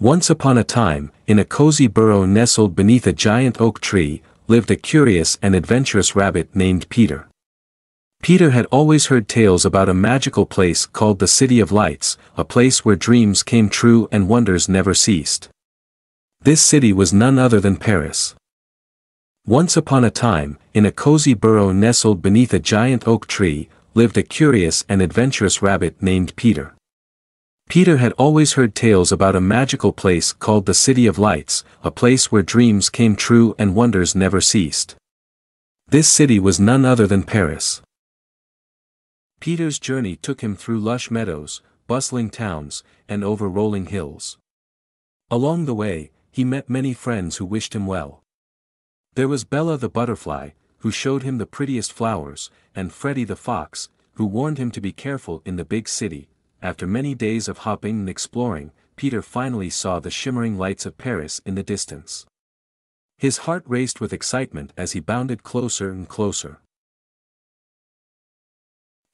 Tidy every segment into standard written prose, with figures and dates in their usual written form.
Once upon a time, in a cozy burrow nestled beneath a giant oak tree, lived a curious and adventurous rabbit named Peter. Peter had always heard tales about a magical place called the City of Lights, a place where dreams came true and wonders never ceased. This city was none other than Paris. Once upon a time, in a cozy burrow nestled beneath a giant oak tree, lived a curious and adventurous rabbit named Peter. Peter had always heard tales about a magical place called the City of Lights, a place where dreams came true and wonders never ceased. This city was none other than Paris. Peter's journey took him through lush meadows, bustling towns, and over rolling hills. Along the way, he met many friends who wished him well. There was Bella the butterfly, who showed him the prettiest flowers, and Freddie the fox, who warned him to be careful in the big city. After many days of hopping and exploring, Peter finally saw the shimmering lights of Paris in the distance. His heart raced with excitement as he bounded closer and closer.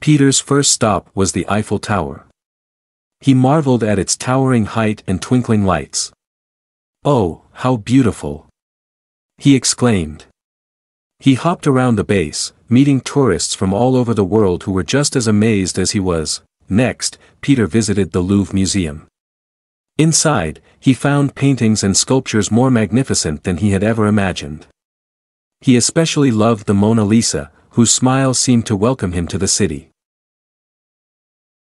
Peter's first stop was the Eiffel Tower. He marveled at its towering height and twinkling lights. "Oh, how beautiful!" he exclaimed. He hopped around the base, meeting tourists from all over the world who were just as amazed as he was. Next, Peter visited the Louvre Museum. Inside, he found paintings and sculptures more magnificent than he had ever imagined. He especially loved the Mona Lisa, whose smile seemed to welcome him to the city.